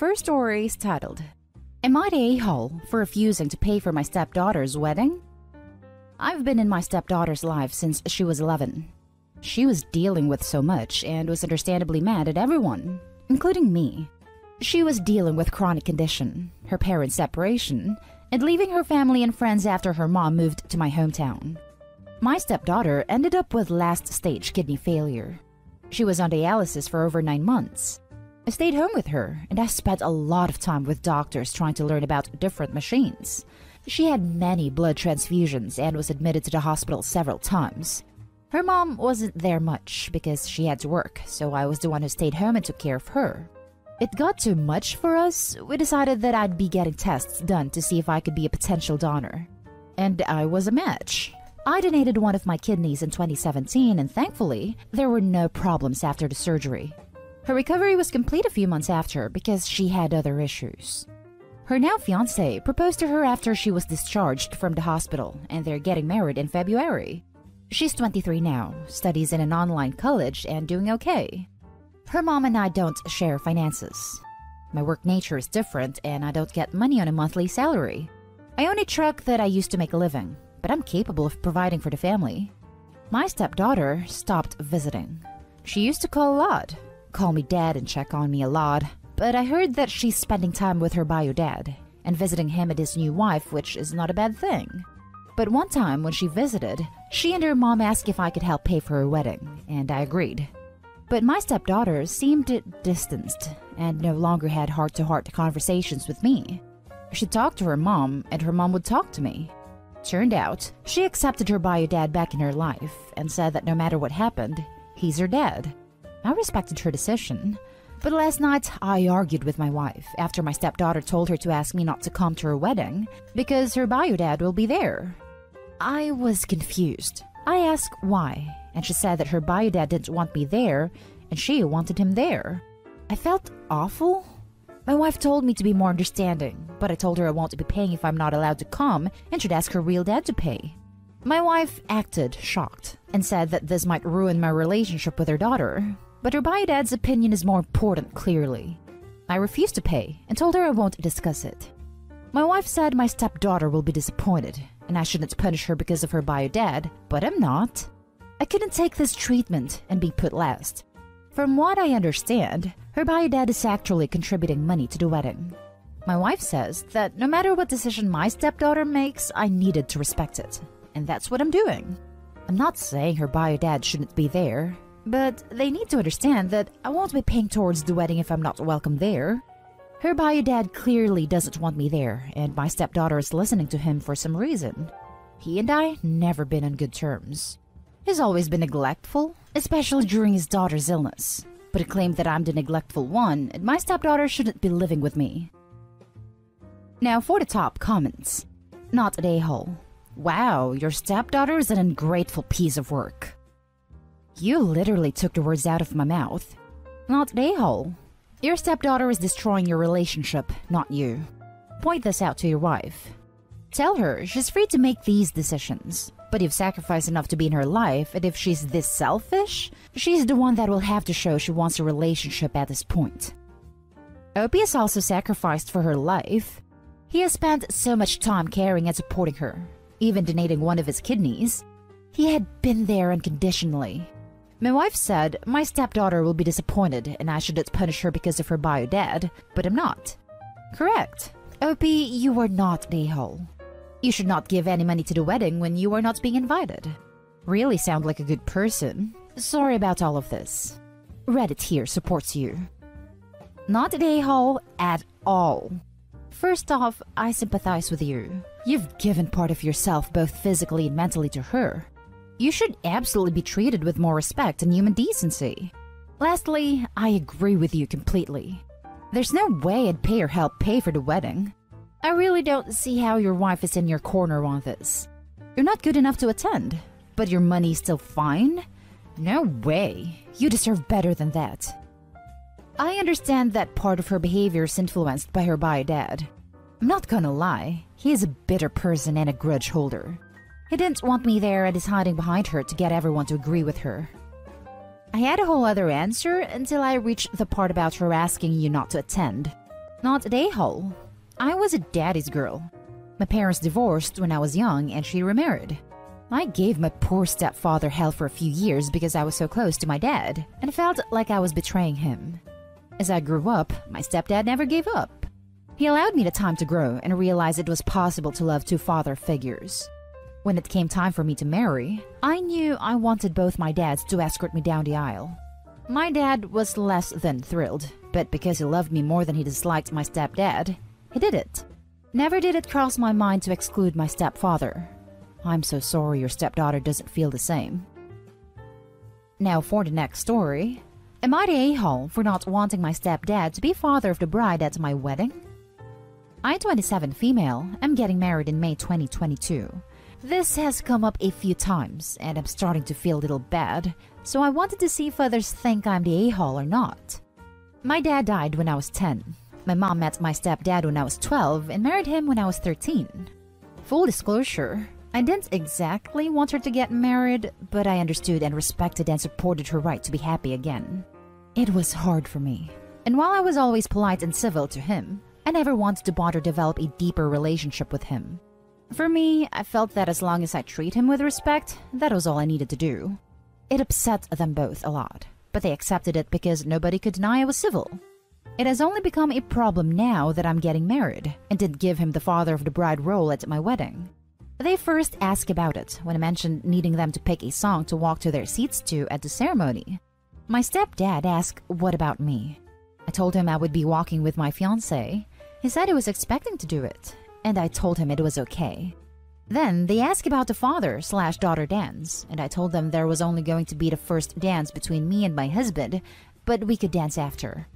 First story is titled, "Am I the a-hole for refusing to pay for my stepdaughter's wedding?" I've been in my stepdaughter's life since she was 11. She was dealing with so much and was understandably mad at everyone, including me. She was dealing with chronic condition, her parents' separation, and leaving her family and friends after her mom moved to my hometown. My stepdaughter ended up with last-stage kidney failure. She was on dialysis for over 9 months. I stayed home with her, and I spent a lot of time with doctors trying to learn about different machines. She had many blood transfusions and was admitted to the hospital several times. Her mom wasn't there much because she had to work, so I was the one who stayed home and took care of her. It got too much for us. We decided that I'd be getting tests done to see if I could be a potential donor. And I was a match. I donated one of my kidneys in 2017, and thankfully, there were no problems after the surgery. Her recovery was complete a few months after because she had other issues. Her now fiancé proposed to her after she was discharged from the hospital, and they're getting married in February. She's 23 now, studies in an online college, and doing okay. Her mom and I don't share finances. My work nature is different, and I don't get money on a monthly salary. I own a truck that I use to make a living, but I'm capable of providing for the family. My stepdaughter stopped visiting. She used to call a lot, call me dad and check on me a lot, but I heard that she's spending time with her bio dad and visiting him and his new wife, which is not a bad thing. But one time when she visited, she and her mom asked if I could help pay for her wedding, and I agreed. But my stepdaughter seemed distanced and no longer had heart-to-heart conversations with me. She talked to her mom, and her mom would talk to me. Turned out, she accepted her bio dad back in her life and said that no matter what happened, he's her dad. I respected her decision, but last night I argued with my wife after my stepdaughter told her to ask me not to come to her wedding because her bio dad will be there. I was confused. I asked why, and she said that her bio dad didn't want me there and she wanted him there. I felt awful. My wife told me to be more understanding, but I told her I won't be paying if I'm not allowed to come and should ask her real dad to pay. My wife acted shocked and said that this might ruin my relationship with her daughter, but her bio dad's opinion is more important clearly. I refused to pay and told her I won't discuss it. My wife said my stepdaughter will be disappointed and I shouldn't punish her because of her bio dad, but I'm not. I couldn't take this treatment and be put last. From what I understand, her bio dad is actually contributing money to the wedding. My wife says that no matter what decision my stepdaughter makes, I needed to respect it. And that's what I'm doing. I'm not saying her bio dad shouldn't be there, but they need to understand that I won't be paying towards the wedding if I'm not welcome there. Her bio dad clearly doesn't want me there, and my stepdaughter is listening to him for some reason. He and I never been on good terms. He's always been neglectful, especially during his daughter's illness, but he claimed that I'm the neglectful one and my stepdaughter shouldn't be living with me. Now for the top comments. Not an a-hole. Wow, your stepdaughter is an ungrateful piece of work. You literally took the words out of my mouth. Not an a-hole. Your stepdaughter is destroying your relationship, not you. Point this out to your wife. Tell her she's free to make these decisions, but you've sacrificed enough to be in her life, and if she's this selfish, she's the one that will have to show she wants a relationship at this point. OP has also sacrificed for her life. He has spent so much time caring and supporting her, even donating one of his kidneys. He had been there unconditionally. My wife said my stepdaughter will be disappointed and I shouldn't punish her because of her bio dad, but I'm not. Correct. OP, you are not an a-hole. You should not give any money to the wedding when you are not being invited. Really sound like a good person. Sorry about all of this. Reddit here supports you. Not an a-hole at all. First off, I sympathize with you. You've given part of yourself both physically and mentally to her. You should absolutely be treated with more respect and human decency. Lastly, I agree with you completely. There's no way I'd pay or help pay for the wedding. I really don't see how your wife is in your corner on this. You're not good enough to attend, but your money's still fine? No way. You deserve better than that. I understand that part of her behavior is influenced by her bio dad. I'm not gonna lie, he is a bitter person and a grudge holder. He didn't want me there and is hiding behind her to get everyone to agree with her. I had a whole other answer until I reached the part about her asking you not to attend. not an a-hole. I was a daddy's girl. My parents divorced when I was young and she remarried. I gave my poor stepfather hell for a few years because I was so close to my dad and felt like I was betraying him. As I grew up, my stepdad never gave up. He allowed me the time to grow and realize it was possible to love two father figures. When it came time for me to marry, I knew I wanted both my dads to escort me down the aisle. My dad was less than thrilled, but because he loved me more than he disliked my stepdad, he did it. Never did it cross my mind to exclude my stepfather. I'm so sorry your stepdaughter doesn't feel the same. Now for the next story. Am I the a-hole for not wanting my stepdad to be father of the bride at my wedding? I, 27 female, am getting married in May 2022. This has come up a few times and I'm starting to feel a little bad, so I wanted to see if others think I'm the a-hole or not. My dad died when I was 10. My mom met my stepdad when I was 12 and married him when I was 13. Full disclosure, I didn't exactly want her to get married, but I understood and respected and supported her right to be happy again. It was hard for me, and while I was always polite and civil to him, I never wanted to bond or develop a deeper relationship with him. For me, I felt that as long as I treat him with respect, that was all I needed to do. It upset them both a lot, but they accepted it because nobody could deny I was civil. It has only become a problem now that I'm getting married and did give him the father of the bride role at my wedding. They first asked about it when I mentioned needing them to pick a song to walk to their seats to at the ceremony. My stepdad asked, "What about me?" I told him I would be walking with my fiancé. He said he was expecting to do it, and I told him it was okay. Then they asked about the father/daughter dance, and I told them there was only going to be the first dance between me and my husband, but we could dance after.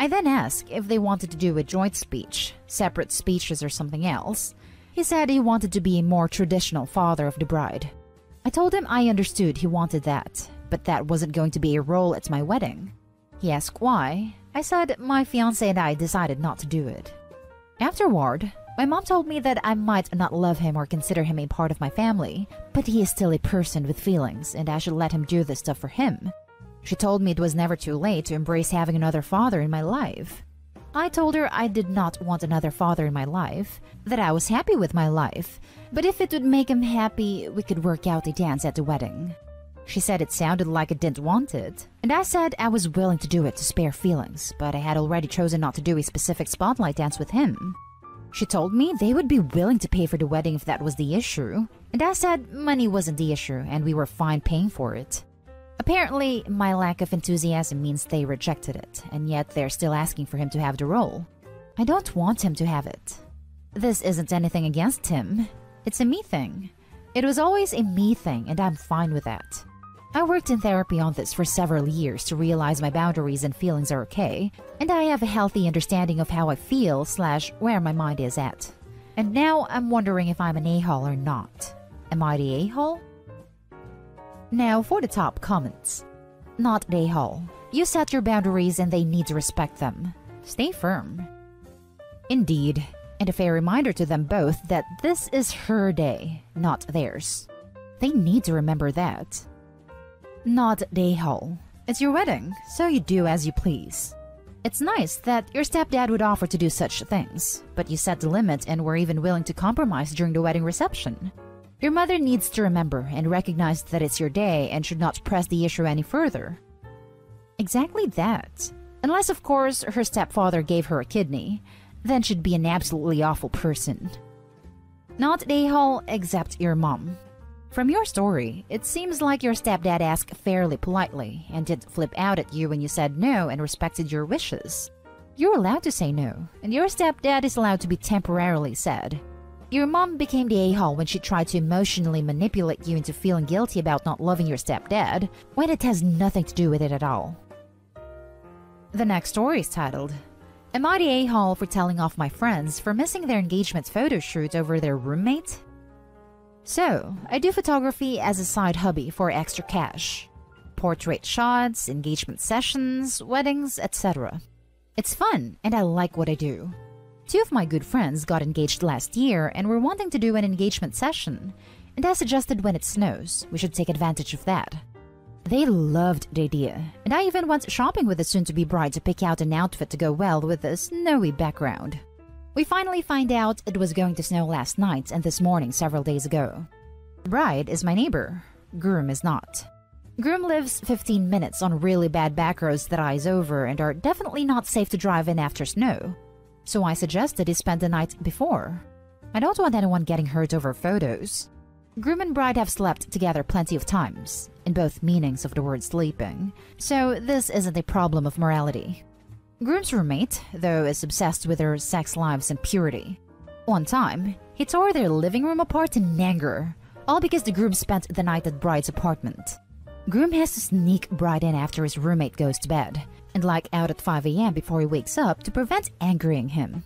I then asked if they wanted to do a joint speech, separate speeches or something else. He said he wanted to be a more traditional father of the bride. I told him I understood he wanted that, but that wasn't going to be a role at my wedding. He asked why. I said my fiancé and I decided not to do it. Afterward, my mom told me that I might not love him or consider him a part of my family, but he is still a person with feelings and I should let him do this stuff for him. She told me it was never too late to embrace having another father in my life. I told her I did not want another father in my life, that I was happy with my life, but if it would make him happy, we could work out a dance at the wedding. She said it sounded like I didn't want it, and I said I was willing to do it to spare feelings, but I had already chosen not to do a specific spotlight dance with him. She told me they would be willing to pay for the wedding if that was the issue, and I said money wasn't the issue and we were fine paying for it. Apparently, my lack of enthusiasm means they rejected it, and yet they're still asking for him to have the role. I don't want him to have it. This isn't anything against him. It's a me thing. It was always a me thing, and I'm fine with that. I worked in therapy on this for several years to realize my boundaries and feelings are okay, and I have a healthy understanding of how I feel/where my mind is at. And now I'm wondering if I'm an a-hole or not. Am I the a-hole? Now for the top comments. Not the a-hole. You set your boundaries and they need to respect them. Stay firm. Indeed. And a fair reminder to them both that this is her day, not theirs. They need to remember that. Not the a-hole. It's your wedding, so you do as you please. It's nice that your stepdad would offer to do such things, but you set the limit and were even willing to compromise during the wedding reception. Your mother needs to remember and recognize that it's your day and should not press the issue any further. Exactly that. Unless, of course, her stepfather gave her a kidney. Then she'd be an absolutely awful person. Not the a-hole except your mom. From your story, it seems like your stepdad asked fairly politely and didn't flip out at you when you said no and respected your wishes. You're allowed to say no, and your stepdad is allowed to be temporarily sad. Your mom became the a-hole when she tried to emotionally manipulate you into feeling guilty about not loving your stepdad, when it has nothing to do with it at all. The next story is titled, Am I the a-hole for telling off my friends for missing their engagement photo shoot over their roommate? So, I do photography as a side hobby for extra cash. Portrait shots, engagement sessions, weddings, etc. It's fun and I like what I do. Two of my good friends got engaged last year and were wanting to do an engagement session, and I suggested when it snows, we should take advantage of that. They loved the idea, and I even went shopping with the soon-to-be bride to pick out an outfit to go well with the snowy background. We finally find out it was going to snow last night and this morning several days ago. The bride is my neighbor. Groom is not. Groom lives 15 minutes on really bad back roads that eyes over and are definitely not safe to drive in after snow. So I suggested he spend the night before. I don't want anyone getting hurt over photos. Groom and bride have slept together plenty of times, in both meanings of the word sleeping, so this isn't a problem of morality. Groom's roommate, though, is obsessed with their sex lives and purity. One time, he tore their living room apart in anger, all because the groom spent the night at bride's apartment. Groom has to sneak bride in after his roommate goes to bed, and like out at 5 AM before he wakes up to prevent angering him.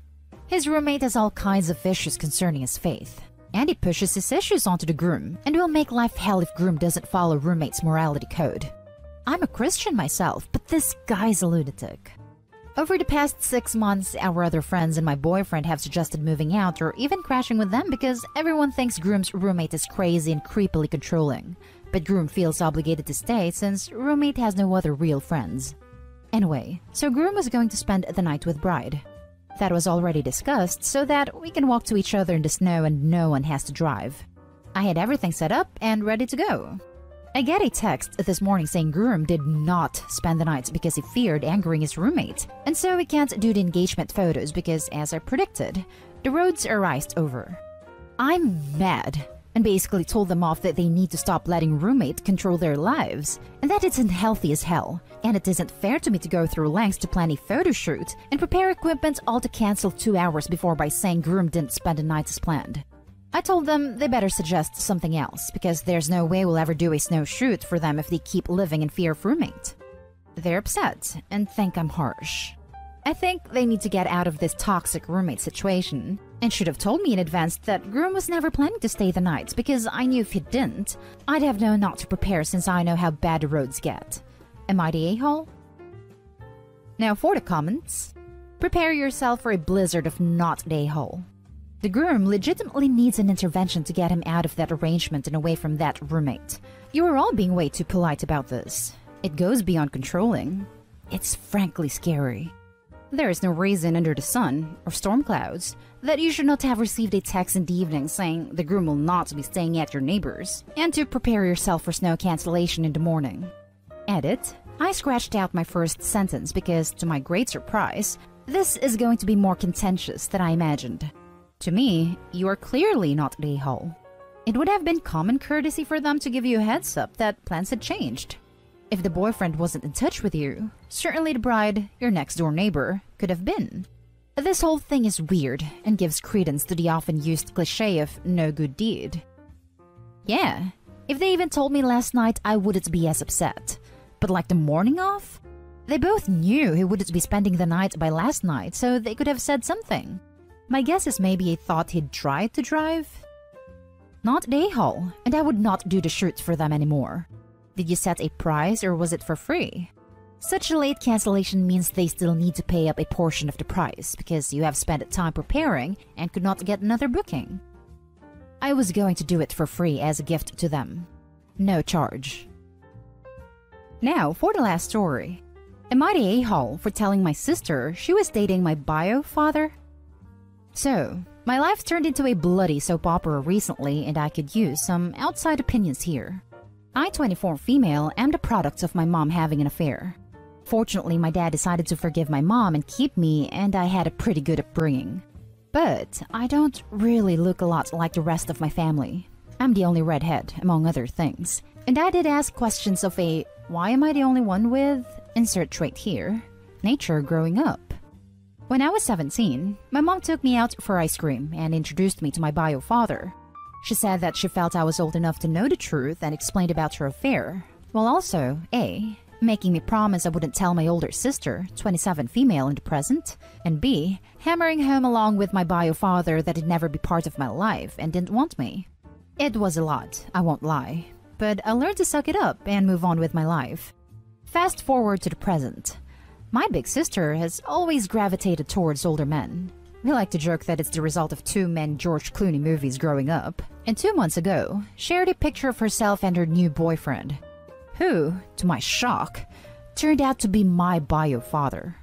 His roommate has all kinds of issues concerning his faith, and he pushes his issues onto the groom and will make life hell if groom doesn't follow roommate's morality code. I'm a Christian myself, but this guy's a lunatic. Over the past 6 months, our other friends and my boyfriend have suggested moving out or even crashing with them because everyone thinks groom's roommate is crazy and creepily controlling, but groom feels obligated to stay since roommate has no other real friends. Anyway, so groom was going to spend the night with bride. That was already discussed so that we can walk to each other in the snow and no one has to drive. I had everything set up and ready to go. I get a text this morning saying groom did not spend the night because he feared angering his roommate, and so we can't do the engagement photos because, as I predicted, the roads are iced over. I'm mad and basically told them off that they need to stop letting roommates control their lives, and that it's unhealthy as hell, and it isn't fair to me to go through lengths to plan a photo shoot and prepare equipment all to cancel 2 hours before by saying groom didn't spend the night as planned. I told them they better suggest something else, because there's no way we'll ever do a snow shoot for them if they keep living in fear of roommate. They're upset and think I'm harsh. I think they need to get out of this toxic roommate situation, and should have told me in advance that groom was never planning to stay the night, because I knew if he didn't, I'd have known not to prepare since I know how bad the roads get. Am I the a-hole? Now for the comments. Prepare yourself for a blizzard of not the a-hole. The groom legitimately needs an intervention to get him out of that arrangement and away from that roommate. You are all being way too polite about this. It goes beyond controlling. It's frankly scary. There is no reason under the sun, or storm clouds, that you should not have received a text in the evening saying the groom will not be staying at your neighbor's, and to prepare yourself for snow cancellation in the morning. Edit. I scratched out my first sentence because, to my great surprise, this is going to be more contentious than I imagined. To me, you are clearly not the a-hole. It would have been common courtesy for them to give you a heads up that plans had changed. If the boyfriend wasn't in touch with you, certainly the bride, your next-door neighbor, could have been. This whole thing is weird and gives credence to the often-used cliché of no good deed. Yeah, if they even told me last night, I wouldn't be as upset. But like the morning off? They both knew he wouldn't be spending the night by last night, so they could have said something. My guess is maybe he thought he'd tried to drive? Not the a-hole, and I would not do the shoots for them anymore. Did you set a price or was it for free? Such a late cancellation means they still need to pay up a portion of the price because you have spent time preparing and could not get another booking. I was going to do it for free as a gift to them. No charge. Now for the last story. Am I the a-hole for telling my sister she was dating my bio father? So, my life turned into a bloody soap opera recently and I could use some outside opinions here. I, 24 female, am the product of my mom having an affair. Fortunately, my dad decided to forgive my mom and keep me, and I had a pretty good upbringing. But I don't really look a lot like the rest of my family. I'm the only redhead, among other things. And I did ask questions of a why am I the only one with, insert trait here, nature growing up. When I was 17, my mom took me out for ice cream and introduced me to my bio father. She said that she felt I was old enough to know the truth and explained about her affair, while also, A, making me promise I wouldn't tell my older sister, 27 female in the present, and B, hammering home along with my bio father that he'd never be part of my life and didn't want me. It was a lot, I won't lie, but I learned to suck it up and move on with my life. Fast forward to the present. My big sister has always gravitated towards older men. We like to joke that it's the result of two men George Clooney movies growing up, and 2 months ago, shared a picture of herself and her new boyfriend. who, to my shock, turned out to be my bio father.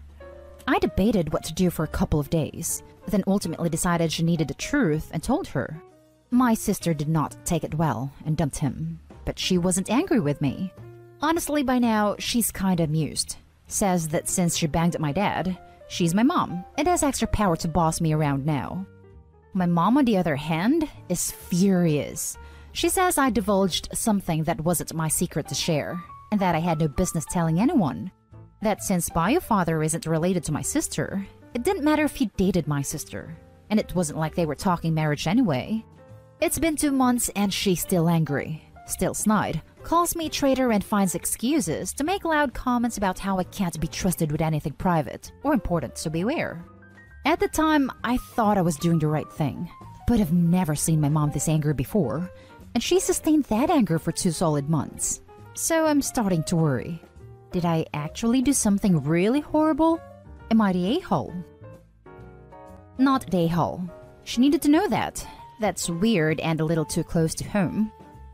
I debated what to do for a couple of days, then ultimately decided she needed the truth and told her. My sister did not take it well and dumped him, but she wasn't angry with me. Honestly, by now, she's kinda amused. Says that since she banged at my dad, she's my mom and has extra power to boss me around now. My mom, on the other hand, is furious. She says I divulged something that wasn't my secret to share, and that I had no business telling anyone. That since bio father isn't related to my sister, it didn't matter if he dated my sister, and it wasn't like they were talking marriage anyway. It's been 2 months and she's still angry, still snide, calls me a traitor and finds excuses to make loud comments about how I can't be trusted with anything private or important, so beware. At the time, I thought I was doing the right thing, but I've never seen my mom this angry before, and she sustained that anger for 2 solid months. So I'm starting to worry. Did I actually do something really horrible? Am I the a-hole? Not the a-hole. She needed to know that. That's weird and a little too close to home.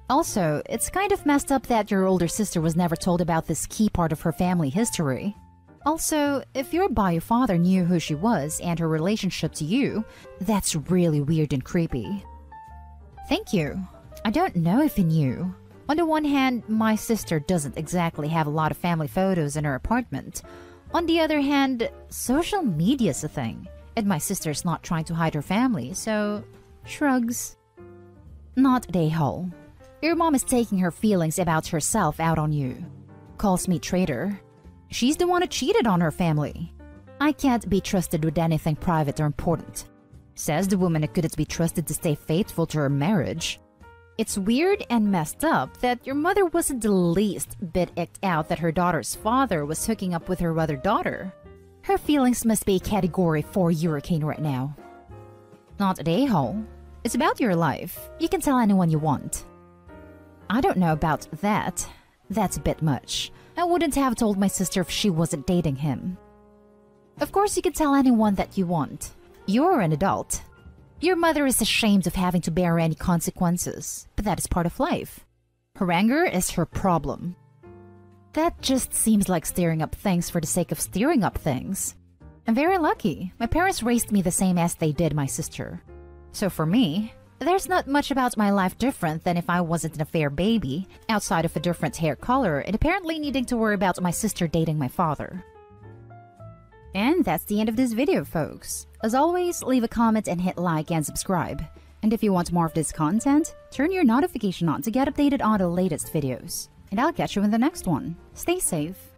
Also, it's kind of messed up that your older sister was never told about this key part of her family history. Also, if your bio father knew who she was and her relationship to you, that's really weird and creepy. Thank you. I don't know if he knew. On the one hand, my sister doesn't exactly have a lot of family photos in her apartment. On the other hand, social media's a thing, and my sister's not trying to hide her family, so shrugs. Not the whole. Your mom is taking her feelings about herself out on you. Calls me traitor. She's the one who cheated on her family. I can't be trusted with anything private or important. Says the woman who couldn't be trusted to stay faithful to her marriage. It's weird and messed up that your mother wasn't the least bit icked out that her daughter's father was hooking up with her other daughter. Her feelings must be a category 4 hurricane right now. Not an a-hole. It's about your life. You can tell anyone you want. I don't know about that. That's a bit much. I wouldn't have told my sister if she wasn't dating him. Of course you can tell anyone that you want. You're an adult. Your mother is ashamed of having to bear any consequences, but that is part of life. Her anger is her problem. That just seems like stirring up things for the sake of stirring up things. I'm very lucky. My parents raised me the same as they did my sister. So for me, there's not much about my life different than if I wasn't an affair baby, outside of a different hair color, and apparently needing to worry about my sister dating my father. And that's the end of this video, folks. As always, leave a comment and hit like and subscribe. And if you want more of this content, turn your notification on to get updated on the latest videos. And I'll catch you in the next one. Stay safe.